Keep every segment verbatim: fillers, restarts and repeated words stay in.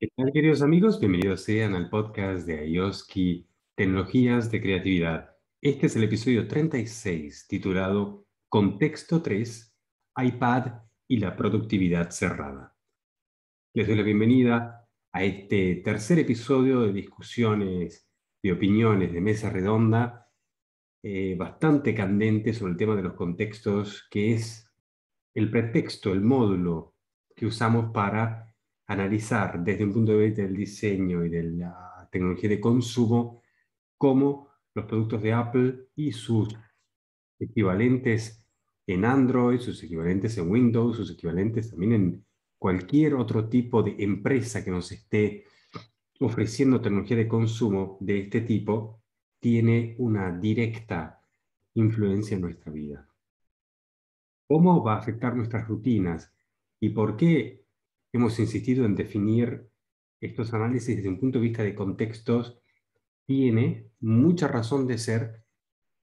¿Qué tal, queridos amigos? Bienvenidos sean al podcast de Aioski Tecnologías de Creatividad. Este es el episodio treinta y seis, titulado Contexto tres, iPad y la productividad cerrada. Les doy la bienvenida a este tercer episodio de discusiones, de opiniones, de mesa redonda, eh, bastante candente sobre el tema de los contextos, que es el pretexto, el módulo que usamos para analizar desde un punto de vista del diseño y de la tecnología de consumo cómo los productos de Apple y sus equivalentes en Android, sus equivalentes en Windows, sus equivalentes también en cualquier otro tipo de empresa que nos esté ofreciendo tecnología de consumo de este tipo, tiene una directa influencia en nuestra vida. ¿Cómo va a afectar nuestras rutinas? ¿Y por qué hemos insistido en definir estos análisis desde un punto de vista de contextos? Tiene mucha razón de ser.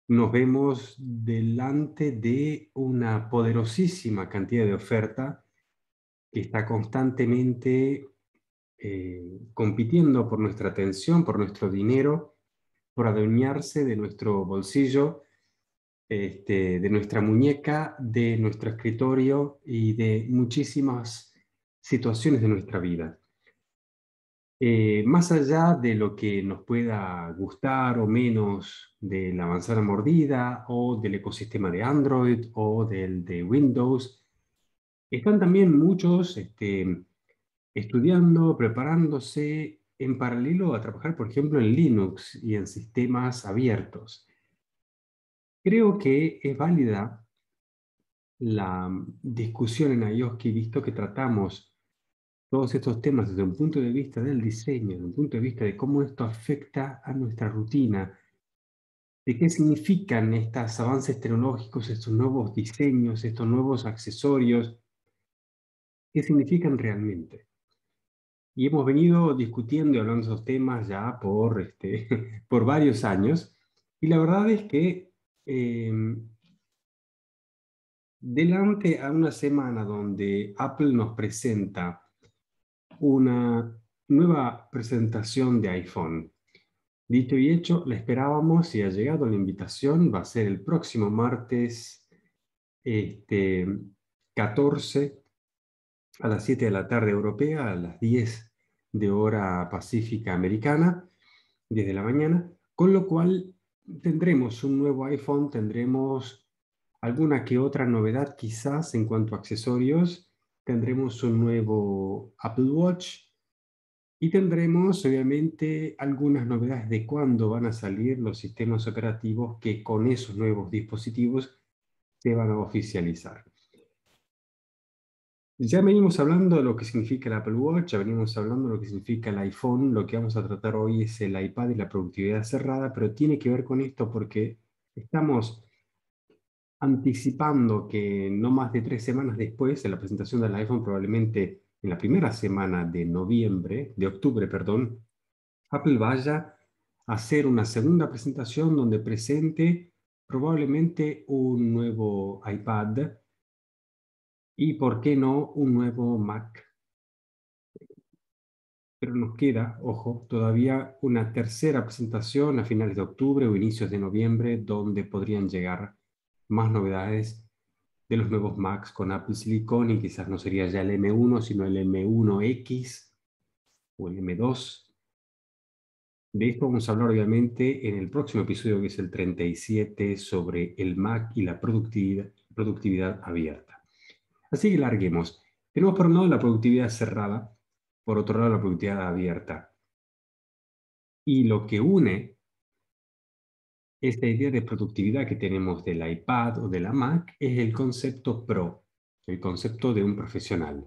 Nos vemos delante de una poderosísima cantidad de oferta que está constantemente eh, compitiendo por nuestra atención, por nuestro dinero, por adueñarse de nuestro bolsillo, este, de nuestra muñeca, de nuestro escritorio y de muchísimas situaciones de nuestra vida. Eh, más allá de lo que nos pueda gustar o menos de la manzana mordida o del ecosistema de Android o del de Windows, están también muchos este, estudiando, preparándose en paralelo a trabajar, por ejemplo, en Linux y en sistemas abiertos. Creo que es válida la discusión en Aioski, visto que tratamos todos estos temas desde un punto de vista del diseño, desde un punto de vista de cómo esto afecta a nuestra rutina, de qué significan estos avances tecnológicos, estos nuevos diseños, estos nuevos accesorios, qué significan realmente. Y hemos venido discutiendo y hablando de esos temas ya por, este, por varios años, y la verdad es que eh, delante a una semana donde Apple nos presenta una nueva presentación de iPhone. Dicho y hecho, la esperábamos y ha llegado la invitación. Va a ser el próximo martes este, catorce a las siete de la tarde europea, a las diez de hora pacífica americana, diez de la mañana, con lo cual tendremos un nuevo iPhone, tendremos alguna que otra novedad quizás en cuanto a accesorios, tendremos un nuevo Apple Watch y tendremos obviamente algunas novedades de cuándo van a salir los sistemas operativos que con esos nuevos dispositivos se van a oficializar. Ya venimos hablando de lo que significa el Apple Watch, ya venimos hablando de lo que significa el iPhone. Lo que vamos a tratar hoy es el iPad y la productividad cerrada, pero tiene que ver con esto porque estamos anticipando que no más de tres semanas después de la presentación del iPhone, probablemente en la primera semana de noviembre, de octubre, perdón, Apple vaya a hacer una segunda presentación donde presente probablemente un nuevo iPad y, ¿por qué no?, un nuevo Mac. Pero nos queda, ojo, todavía una tercera presentación a finales de octubre o inicios de noviembre donde podrían llegar más novedades de los nuevos Macs con Apple Silicon, y quizás no sería ya el M uno, sino el M uno X o el M dos. De esto vamos a hablar obviamente en el próximo episodio, que es el treinta y siete, sobre el Mac y la productividad, productividad abierta. Así que larguemos. Tenemos por un lado la productividad cerrada, por otro lado la productividad abierta. Y lo que une esta idea de productividad que tenemos del iPad o de la Mac es el concepto pro, el concepto de un profesional.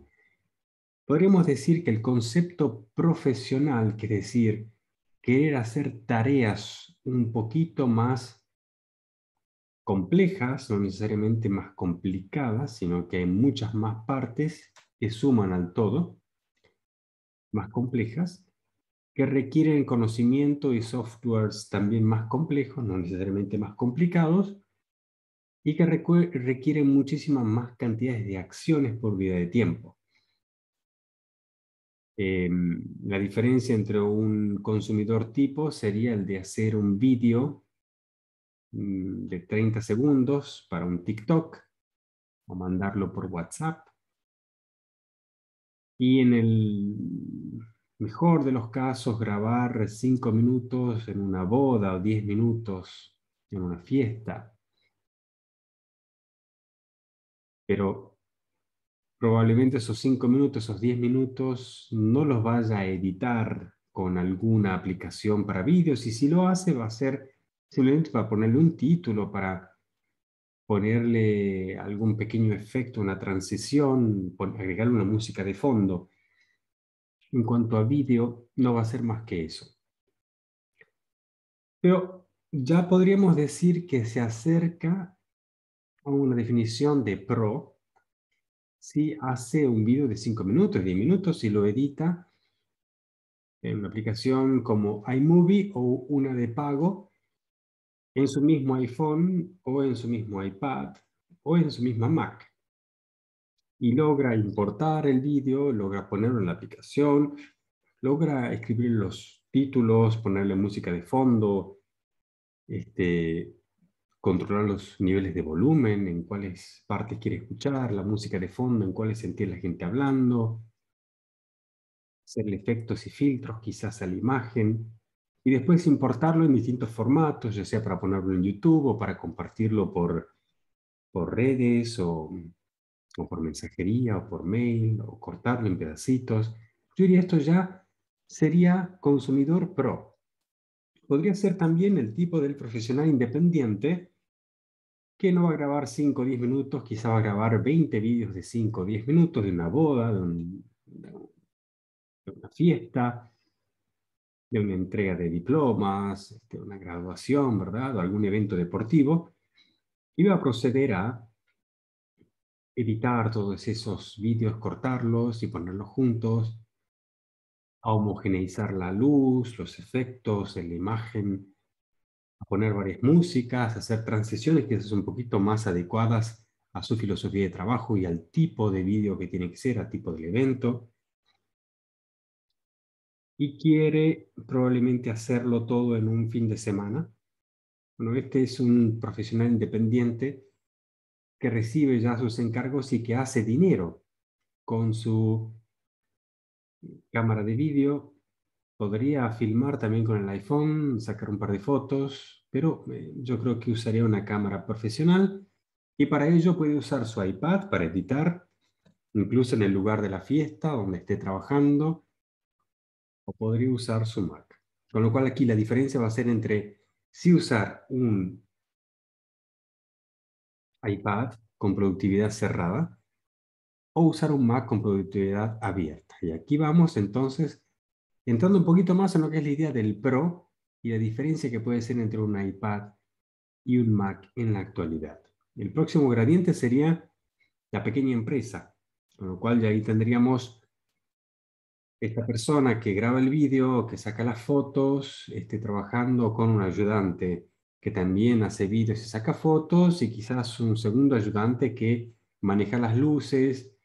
Podríamos decir que el concepto profesional, que es decir, querer hacer tareas un poquito más complejas, no necesariamente más complicadas, sino que hay muchas más partes que suman al todo, más complejas, que requieren conocimiento y softwares también más complejos, no necesariamente más complicados, y que requieren muchísimas más cantidades de acciones por vida de tiempo. Eh, la diferencia entre un consumidor tipo sería el de hacer un vídeo mm, de treinta segundos para un TikTok o mandarlo por WhatsApp. Y en el mejor de los casos, grabar cinco minutos en una boda o diez minutos en una fiesta. Pero probablemente esos cinco minutos, esos diez minutos, no los vaya a editar con alguna aplicación para vídeos. Y si lo hace, va a ser simplemente para ponerle un título, para ponerle algún pequeño efecto, una transición, agregarle una música de fondo. En cuanto a vídeo, no va a ser más que eso. Pero ya podríamos decir que se acerca a una definición de pro si hace un vídeo de cinco minutos, diez minutos y lo edita en una aplicación como iMovie o una de pago en su mismo iPhone o en su mismo iPad o en su misma Mac. Y logra importar el vídeo, logra ponerlo en la aplicación, logra escribir los títulos, ponerle música de fondo, este, controlar los niveles de volumen, en cuáles partes quiere escuchar, la música de fondo, en cuáles sentir la gente hablando, hacerle efectos y filtros quizás a la imagen, y después importarlo en distintos formatos, ya sea para ponerlo en YouTube o para compartirlo por, por redes o... o por mensajería, o por mail, o cortarlo en pedacitos. Yo diría esto ya sería consumidor pro. Podría ser también el tipo del profesional independiente que no va a grabar cinco o diez minutos, quizá va a grabar veinte vídeos de cinco o diez minutos, de una boda, de, un, de una fiesta, de una entrega de diplomas, de una graduación, ¿verdad? O algún evento deportivo. Y va a proceder a editar todos esos vídeos, cortarlos y ponerlos juntos, a homogeneizar la luz, los efectos, la imagen, a poner varias músicas, a hacer transiciones que son un poquito más adecuadas a su filosofía de trabajo y al tipo de vídeo que tiene que ser, al tipo del evento. Y quiere probablemente hacerlo todo en un fin de semana. Bueno, este es un profesional independiente que recibe ya sus encargos y que hace dinero con su cámara de vídeo. Podría filmar también con el iPhone, sacar un par de fotos, pero yo creo que usaría una cámara profesional y para ello puede usar su iPad para editar, incluso en el lugar de la fiesta donde esté trabajando, o podría usar su Mac. Con lo cual aquí la diferencia va a ser entre si usar un iPad con productividad cerrada o usar un Mac con productividad abierta. Y aquí vamos entonces entrando un poquito más en lo que es la idea del pro y la diferencia que puede ser entre un iPad y un Mac en la actualidad. El próximo gradiente sería la pequeña empresa, con lo cual ya ahí tendríamos esta persona que graba el vídeo, que saca las fotos, esté trabajando con un ayudante que también hace vídeos y saca fotos, y quizás un segundo ayudante que maneja las luces,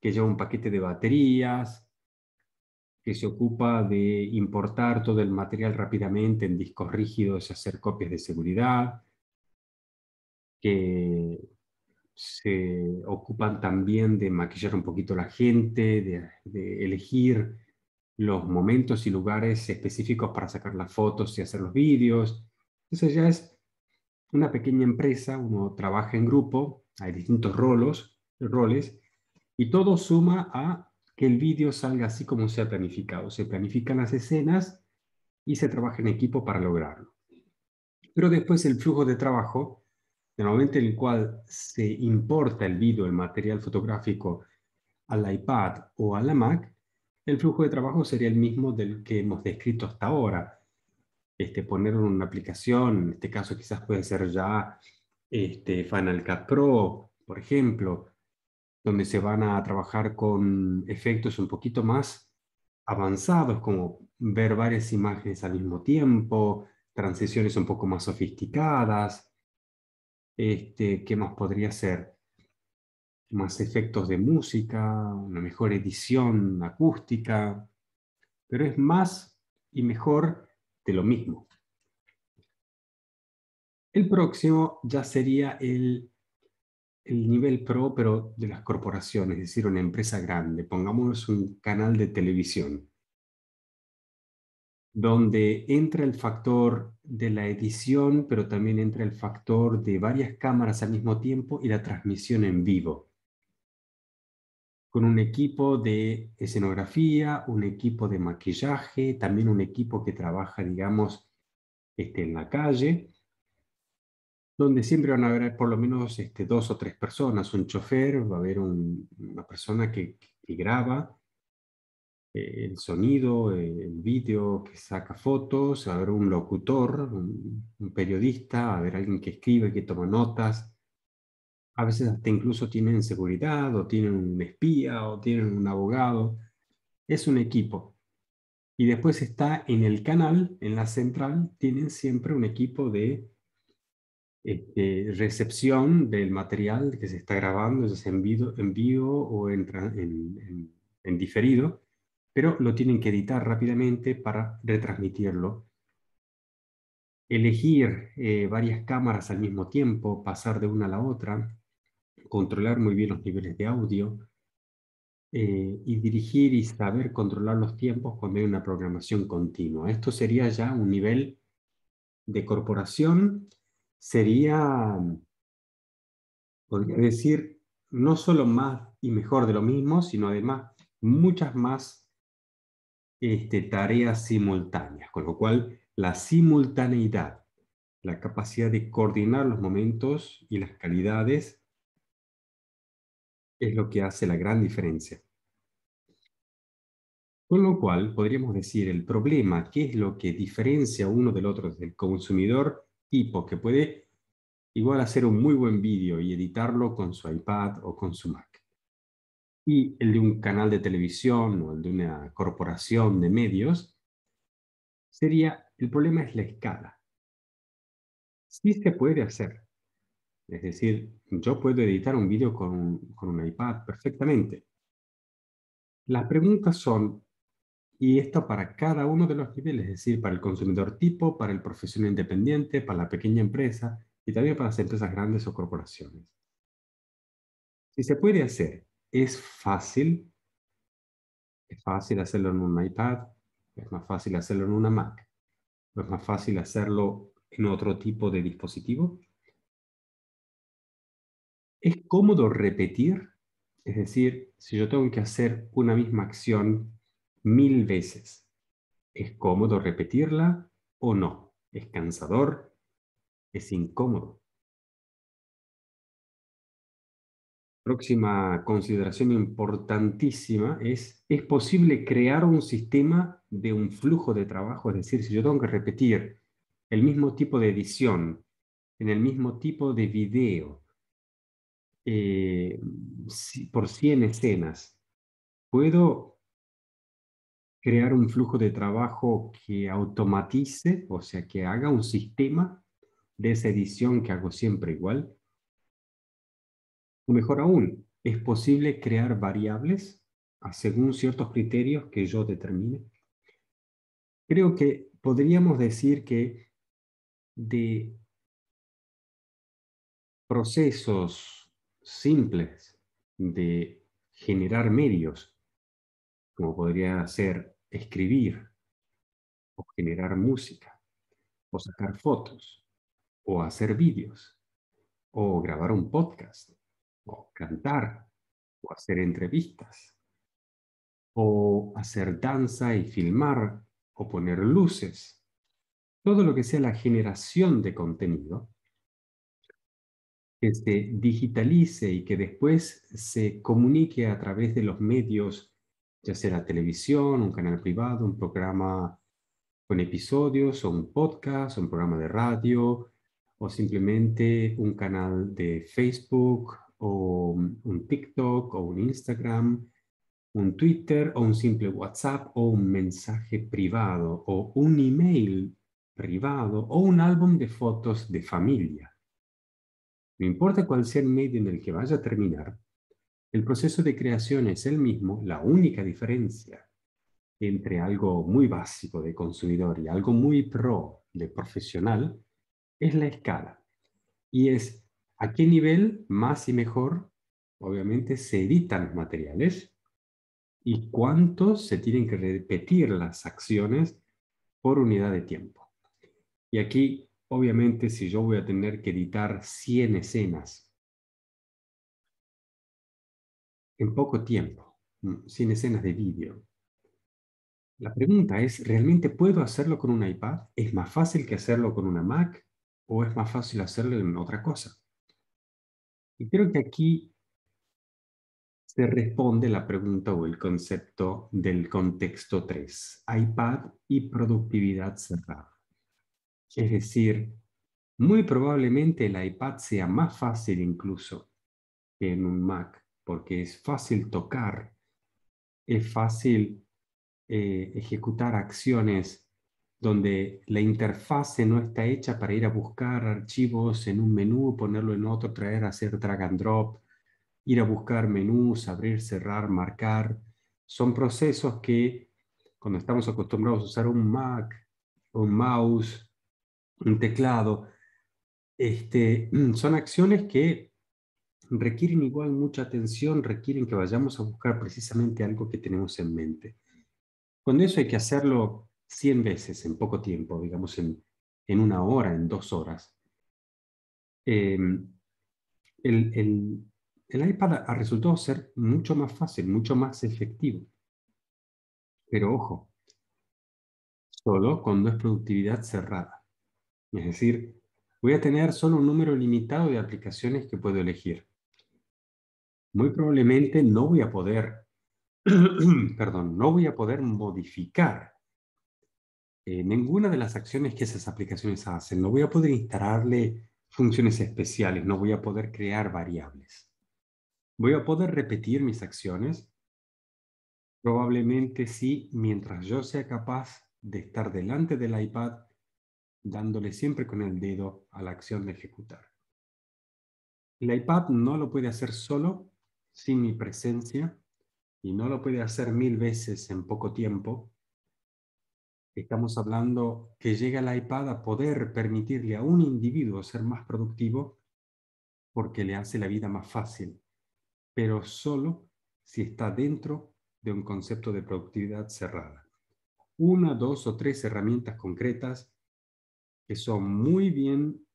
que lleva un paquete de baterías, que se ocupa de importar todo el material rápidamente en discos rígidos y hacer copias de seguridad, que se ocupan también de maquillar un poquito a la gente, de, de elegir los momentos y lugares específicos para sacar las fotos y hacer los vídeos. Entonces ya es una pequeña empresa, uno trabaja en grupo, hay distintos rolos, roles, y todo suma a que el vídeo salga así como se ha planificado. Se planifican las escenas y se trabaja en equipo para lograrlo. Pero después el flujo de trabajo, en el momento en el cual se importa el vídeo, el material fotográfico al iPad o a la Mac, el flujo de trabajo sería el mismo del que hemos descrito hasta ahora. Este, poner una aplicación, en este caso quizás puede ser ya este, Final Cut Pro, por ejemplo, donde se van a trabajar con efectos un poquito más avanzados, como ver varias imágenes al mismo tiempo, transiciones un poco más sofisticadas. Este, ¿qué más podría ser? más efectos de música, una mejor edición acústica, pero es más y mejor de lo mismo. El próximo ya sería el, el nivel pro, pero de las corporaciones, es decir, una empresa grande. Pongamos un canal de televisión, donde entra el factor de la edición, pero también entra el factor de varias cámaras al mismo tiempo y la transmisión en vivo. Con un equipo de escenografía, un equipo de maquillaje, también un equipo que trabaja, digamos, este, en la calle, donde siempre van a haber por lo menos este, dos o tres personas, un chofer, va a haber un, una persona que, que graba, el sonido, el vídeo, que saca fotos, va a haber un locutor, un, un periodista, va a haber alguien que escribe, que toma notas. A veces hasta incluso tienen seguridad, o tienen un espía, o tienen un abogado. Es un equipo. Y después está en el canal, en la central, tienen siempre un equipo de este, recepción del material que se está grabando, ya sea en vivo, en vivo o en, en, en, en diferido, pero lo tienen que editar rápidamente para retransmitirlo. Elegir eh, varias cámaras al mismo tiempo, pasar de una a la otra, controlar muy bien los niveles de audio, eh, y dirigir y saber controlar los tiempos cuando hay una programación continua. Esto sería ya un nivel de corporación, sería, podría decir, no solo más y mejor de lo mismo, sino además muchas más Este, tareas simultáneas, con lo cual la simultaneidad, la capacidad de coordinar los momentos y las calidades es lo que hace la gran diferencia. Con lo cual podríamos decir el problema, qué es lo que diferencia uno del otro, del consumidor tipo que puede igual hacer un muy buen vídeo y editarlo con su iPad o con su Mac, y el de un canal de televisión o el de una corporación de medios, sería, el problema es la escala. Sí se puede hacer. Es decir, yo puedo editar un vídeo con, con un iPad perfectamente. Las preguntas son, y esto para cada uno de los niveles, es decir, para el consumidor tipo, para el profesional independiente, para la pequeña empresa, y también para las empresas grandes o corporaciones. Si se puede hacer, Es fácil, es fácil hacerlo en un iPad, es más fácil hacerlo en una Mac, es más fácil hacerlo en otro tipo de dispositivo. Es cómodo repetir, es decir, si yo tengo que hacer una misma acción mil veces, ¿es cómodo repetirla o no? ¿Es cansador? ¿Es incómodo? Próxima consideración importantísima es, ¿es posible crear un sistema de un flujo de trabajo? Es decir, si yo tengo que repetir el mismo tipo de edición, en el mismo tipo de video, eh, por cien escenas, ¿puedo crear un flujo de trabajo que automatice, o sea, que haga un sistema de esa edición que hago siempre igual? O mejor aún, ¿es posible crear variables según ciertos criterios que yo determine? Creo que podríamos decir que de procesos simples de generar medios, como podría ser escribir, o generar música, o sacar fotos, o hacer vídeos, o grabar un podcast, o cantar, o hacer entrevistas, o hacer danza y filmar, o poner luces. Todo lo que sea la generación de contenido, que se digitalice y que después se comunique a través de los medios, ya sea la televisión, un canal privado, un programa con episodios, o un podcast, o un programa de radio, o simplemente un canal de Facebook, o un TikTok, o un Instagram, un Twitter, o un simple WhatsApp, o un mensaje privado, o un email privado, o un álbum de fotos de familia. No importa cuál sea el medio en el que vaya a terminar, El proceso de creación es el mismo. La única diferencia entre algo muy básico de consumidor y algo muy pro de profesional es la escala. Y es a qué nivel más y mejor, obviamente, se editan los materiales y cuánto se tienen que repetir las acciones por unidad de tiempo. Y aquí, obviamente, si yo voy a tener que editar cien escenas en poco tiempo, cien escenas de vídeo, la pregunta es, ¿realmente puedo hacerlo con un iPad? ¿Es más fácil que hacerlo con una Mac? ¿O es más fácil hacerlo en otra cosa? Y creo que aquí se responde la pregunta o el concepto del contexto tres. iPad y productividad cerrada. Es decir, muy probablemente el iPad sea más fácil incluso que en un Mac, porque es fácil tocar, es fácil Eh, ejecutar acciones donde la interfase no está hecha para ir a buscar archivos en un menú, ponerlo en otro, traer, hacer drag and drop, ir a buscar menús, abrir, cerrar, marcar. Son procesos que cuando estamos acostumbrados a usar un Mac, un mouse, un teclado, este, son acciones que requieren igual mucha atención, requieren que vayamos a buscar precisamente algo que tenemos en mente. Con eso hay que hacerlo cien veces en poco tiempo, digamos en, en una hora, en dos horas. Eh, el, el, el iPad ha resultado ser mucho más fácil, mucho más efectivo. Pero ojo, solo cuando es productividad cerrada. Es decir, voy a tener solo un número limitado de aplicaciones que puedo elegir. Muy probablemente no voy a poder perdón, no voy a poder modificar eh, ninguna de las acciones que esas aplicaciones hacen. No voy a poder instalarle funciones especiales, no voy a poder crear variables. Voy a poder repetir mis acciones, probablemente sí, mientras yo sea capaz de estar delante del iPad, dándole siempre con el dedo a la acción de ejecutar. El iPad no lo puede hacer solo, sin mi presencia, y no lo puede hacer mil veces en poco tiempo. Estamos hablando que llega el iPad a poder permitirle a un individuo ser más productivo porque le hace la vida más fácil, pero solo si está dentro de un concepto de productividad cerrada. Una, dos o tres herramientas concretas que son muy bien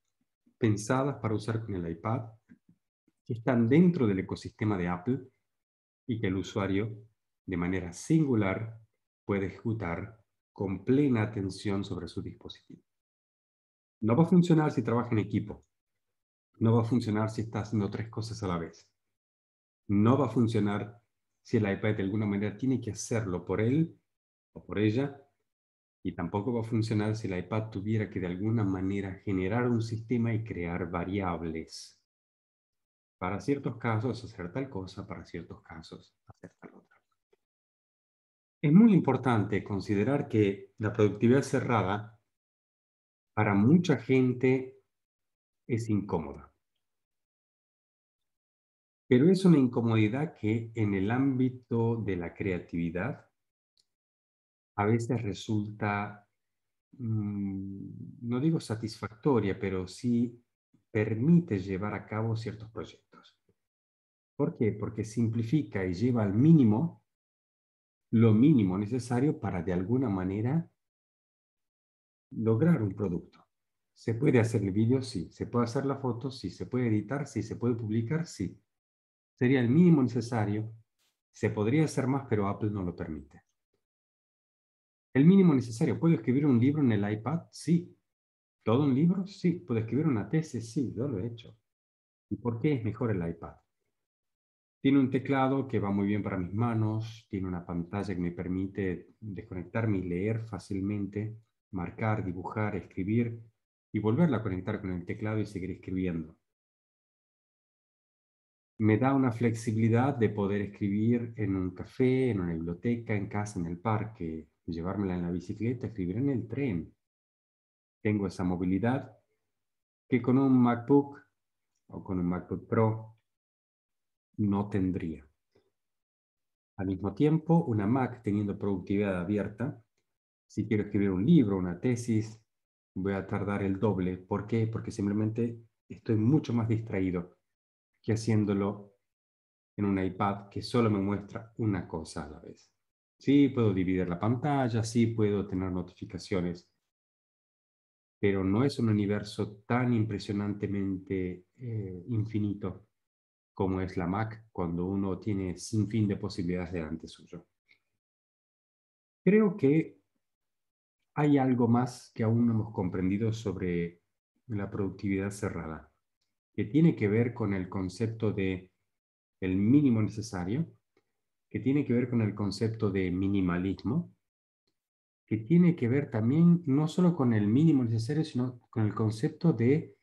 pensadas para usar con el iPad, que están dentro del ecosistema de Apple, y que el usuario, de manera singular, puede ejecutar con plena atención sobre su dispositivo. No va a funcionar si trabaja en equipo. No va a funcionar si está haciendo tres cosas a la vez. No va a funcionar si el iPad de alguna manera tiene que hacerlo por él o por ella. Y tampoco va a funcionar si el iPad tuviera que de alguna manera generar un sistema y crear variables. Para ciertos casos hacer tal cosa, para ciertos casos hacer tal otra. Es muy importante considerar que la productividad cerrada para mucha gente es incómoda. Pero es una incomodidad que en el ámbito de la creatividad a veces resulta, no digo satisfactoria, pero sí permite llevar a cabo ciertos proyectos. ¿Por qué? Porque simplifica y lleva al mínimo lo mínimo necesario para de alguna manera lograr un producto. ¿Se puede hacer el vídeo? Sí. ¿Se puede hacer la foto? Sí. ¿Se puede editar? Sí. ¿Se puede publicar? Sí. Sería el mínimo necesario. Se podría hacer más, pero Apple no lo permite. El mínimo necesario. ¿Puedo escribir un libro en el iPad? Sí. ¿Todo un libro? Sí. ¿Puedo escribir una tesis? Sí, yo lo he hecho. ¿Y por qué es mejor el iPad? Tiene un teclado que va muy bien para mis manos, tiene una pantalla que me permite desconectarme y leer fácilmente, marcar, dibujar, escribir y volverla a conectar con el teclado y seguir escribiendo. Me da una flexibilidad de poder escribir en un café, en una biblioteca, en casa, en el parque, llevármela en la bicicleta, escribir en el tren. Tengo esa movilidad que con un MacBook o con un MacBook Pro no tendría. Al mismo tiempo, una Mac teniendo productividad abierta. Si quiero escribir un libro, una tesis, voy a tardar el doble. ¿Por qué? Porque simplemente estoy mucho más distraído que haciéndolo en un iPad que solo me muestra una cosa a la vez. Sí, puedo dividir la pantalla, sí puedo tener notificaciones, pero no es un universo tan impresionantemente eh, infinito como es la Mac cuando uno tiene sin fin de posibilidades delante suyo. Creo que hay algo más que aún no hemos comprendido sobre la productividad cerrada, que tiene que ver con el concepto de el mínimo necesario, que tiene que ver con el concepto de minimalismo, que tiene que ver también no solo con el mínimo necesario, sino con el concepto de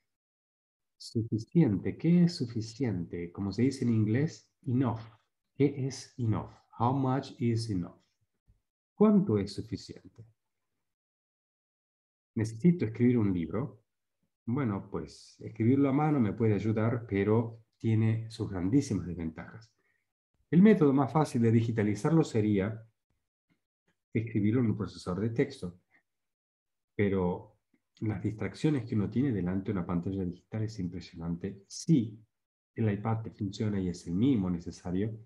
suficiente. ¿Qué es suficiente? Como se dice en inglés, enough. ¿Qué es enough? How much is enough? ¿Cuánto es suficiente? Necesito escribir un libro. Bueno, pues escribirlo a mano me puede ayudar, pero tiene sus grandísimas desventajas. El método más fácil de digitalizarlo sería escribirlo en un procesador de texto. Pero las distracciones que uno tiene delante de una pantalla digital es impresionante. Si el iPad te funciona y es el mínimo necesario,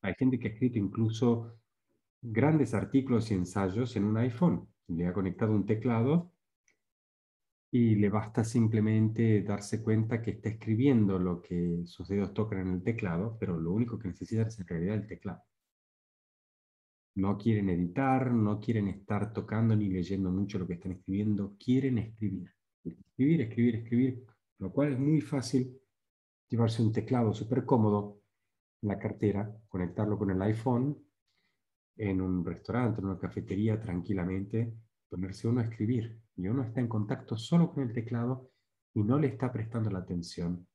hay gente que ha escrito incluso grandes artículos y ensayos en un iPhone. Le ha conectado un teclado y le basta simplemente darse cuenta que está escribiendo lo que sus dedos tocan en el teclado, pero lo único que necesitan es en realidad el teclado. No quieren editar, no quieren estar tocando ni leyendo mucho lo que están escribiendo, quieren escribir. Escribir, escribir, escribir, lo cual es muy fácil llevarse un teclado súper cómodo en la cartera, conectarlo con el iPhone, en un restaurante, en una cafetería tranquilamente, ponerse uno a escribir. Y uno está en contacto solo con el teclado y no le está prestando la atención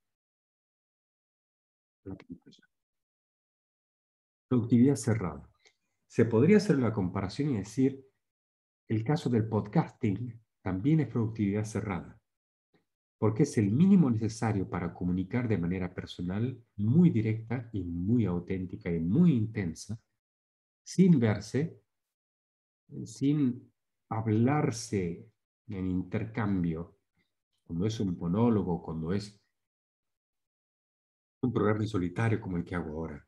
a la pantalla. Productividad cerrada. Se podría hacer una comparación y decir, el caso del podcasting también es productividad cerrada, porque es el mínimo necesario para comunicar de manera personal, muy directa y muy auténtica y muy intensa, sin verse, sin hablarse en intercambio, cuando es un monólogo, cuando es un programa solitario como el que hago ahora.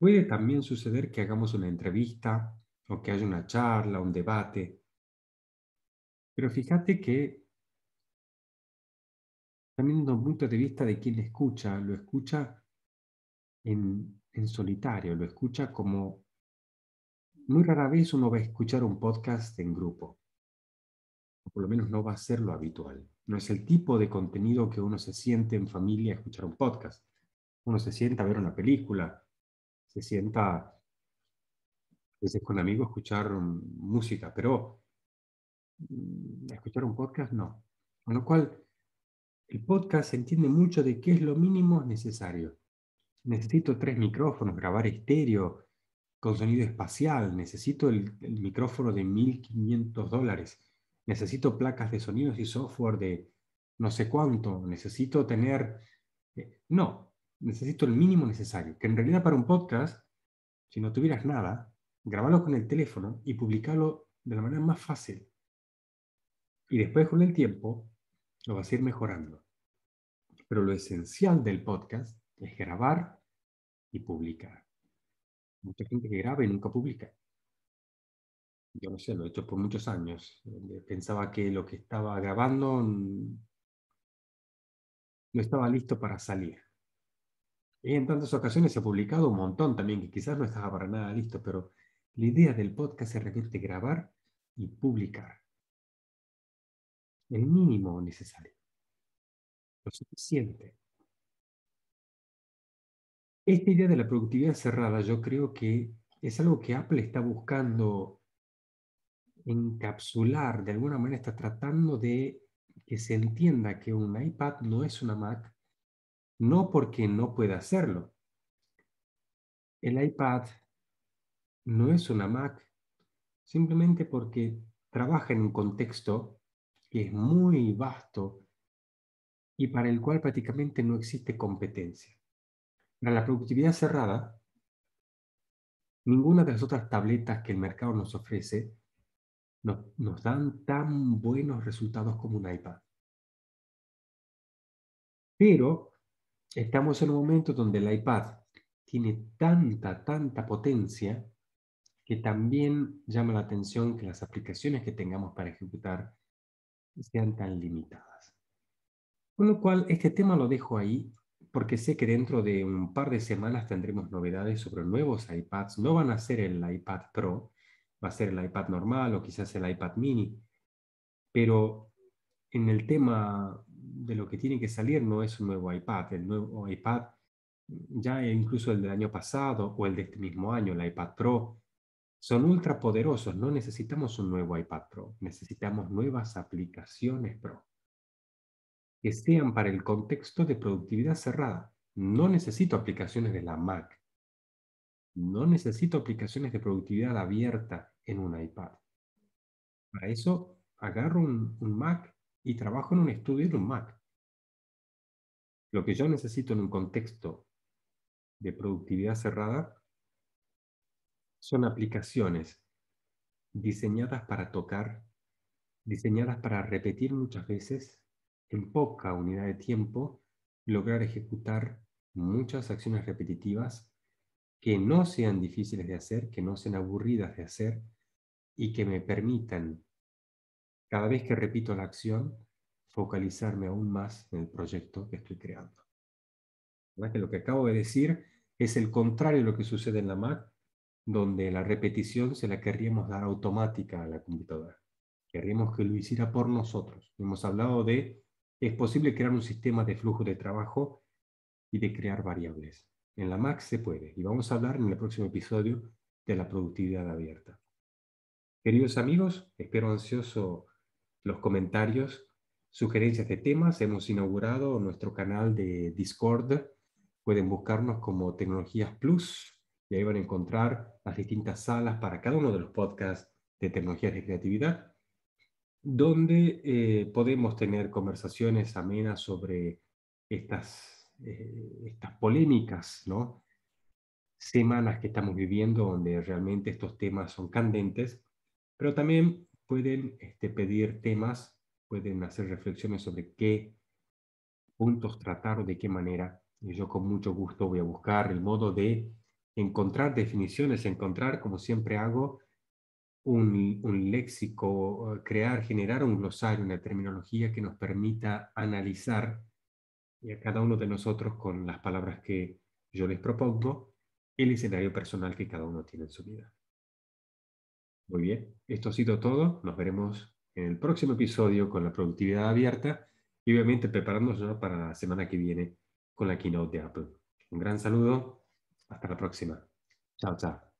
Puede también suceder que hagamos una entrevista o que haya una charla, un debate. Pero fíjate que también desde un punto de vista de quien escucha, lo escucha en, en solitario, lo escucha como muy rara vez uno va a escuchar un podcast en grupo. O por lo menos no va a ser lo habitual. No es el tipo de contenido que uno se siente en familia a escuchar un podcast. Uno se sienta a ver una película, se sienta a veces con amigos a escuchar música, pero a escuchar un podcast no. Con lo cual, el podcast entiende mucho de qué es lo mínimo necesario. Necesito tres micrófonos, grabar estéreo, con sonido espacial, necesito el, el micrófono de mil quinientos dólares. Necesito placas de sonidos y software de no sé cuánto. Necesito tener... Eh, no, necesito el mínimo necesario. Que en realidad para un podcast, si no tuvieras nada, grabarlo con el teléfono y publicarlo de la manera más fácil. Y después con el tiempo lo vas a ir mejorando. Pero lo esencial del podcast es grabar y publicar. Mucha gente que graba y nunca publica. Yo no sé, lo he hecho por muchos años. Pensaba que lo que estaba grabando no estaba listo para salir. Y en tantas ocasiones se ha publicado un montón también, que quizás no estaba para nada listo, pero la idea del podcast es realmente grabar y publicar. El mínimo necesario. Lo suficiente. Esta idea de la productividad cerrada yo creo que es algo que Apple está buscando encapsular, de alguna manera está tratando de que se entienda que un iPad no es una Mac, no porque no pueda hacerlo. El iPad no es una Mac simplemente porque trabaja en un contexto que es muy vasto y para el cual prácticamente no existe competencia. Para la productividad cerrada, Ninguna de las otras tabletas que el mercado nos ofrece nos, nos dan tan buenos resultados como un iPad. Pero estamos en un momento donde el iPad tiene tanta, tanta potencia que también llama la atención que las aplicaciones que tengamos para ejecutar sean tan limitadas. Con lo cual, este tema lo dejo ahí, porque sé que dentro de un par de semanas tendremos novedades sobre nuevos iPads. No van a ser el iPad Pro, va a ser el iPad normal o quizás el iPad mini. Pero en el tema de lo que tiene que salir no es un nuevo iPad. El nuevo iPad, ya incluso el del año pasado o el de este mismo año, el iPad Pro, son ultrapoderosos. No necesitamos un nuevo iPad Pro. Necesitamos nuevas aplicaciones Pro que sean para el contexto de productividad cerrada. No necesito aplicaciones de la Mac. No necesito aplicaciones de productividad abierta en un iPad. Para eso agarro un, un Mac y trabajo en un estudio en un Mac. Lo que yo necesito en un contexto de productividad cerrada son aplicaciones diseñadas para tocar, diseñadas para repetir muchas veces, en poca unidad de tiempo, lograr ejecutar muchas acciones repetitivas que no sean difíciles de hacer, que no sean aburridas de hacer y que me permitan, cada vez que repito la acción, focalizarme aún más en el proyecto que estoy creando. ¿Verdad? Que lo que acabo de decir es el contrario de lo que sucede en la Mac, donde la repetición se la querríamos dar automática a la computadora. Querríamos que lo hiciera por nosotros. Hemos hablado de es posible crear un sistema de flujo de trabajo y de crear variables. En la Mac se puede. Y vamos a hablar en el próximo episodio de la productividad abierta. Queridos amigos, espero ansioso los comentarios, sugerencias de temas. Hemos inaugurado nuestro canal de Discord. Pueden buscarnos como Tecnologías PLUS. Y ahí van a encontrar las distintas salas para cada uno de los podcasts de Tecnologías de Creatividad, donde eh, podemos tener conversaciones amenas sobre estas, eh, estas polémicas, ¿no? Semanas que estamos viviendo, donde realmente estos temas son candentes, pero también pueden este, pedir temas, pueden hacer reflexiones sobre qué puntos tratar o de qué manera, y yo con mucho gusto voy a buscar el modo de encontrar definiciones, encontrar, como siempre hago, Un, un léxico, crear, generar un glosario, una terminología que nos permita analizar a cada uno de nosotros con las palabras que yo les propongo, el escenario personal que cada uno tiene en su vida. Muy bien, esto ha sido todo. Nos veremos en el próximo episodio con la productividad abierta y obviamente preparándonos para la semana que viene con la keynote de Apple. Un gran saludo. Hasta la próxima. Chao, chao.